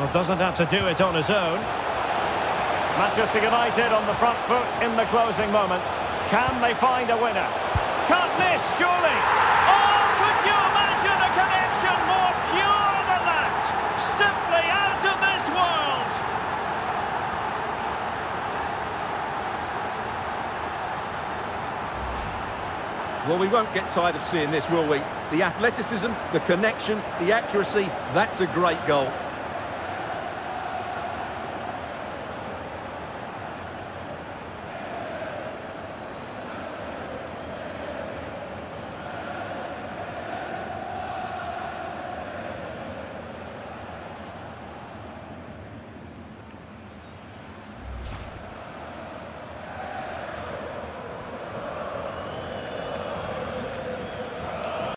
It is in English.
Well, doesn't have to do it on his own. Manchester United on the front foot in the closing moments. Can they find a winner? Can't miss, surely! Oh, could you imagine a connection more pure than that? Simply out of this world! Well, we won't get tired of seeing this, will we? The athleticism, the connection, the accuracy, that's a great goal.